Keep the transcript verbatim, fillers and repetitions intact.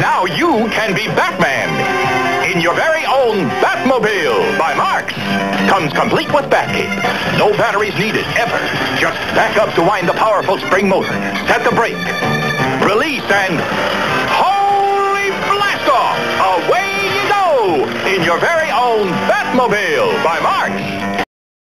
Now you can be Batman in your very own Batmobile by Marx. Comes complete with Batcave. No batteries needed, ever. Just back up to wind the powerful spring motor. Set the brake. Release and holy blast off! Away you go in your very own Batmobile by Marx.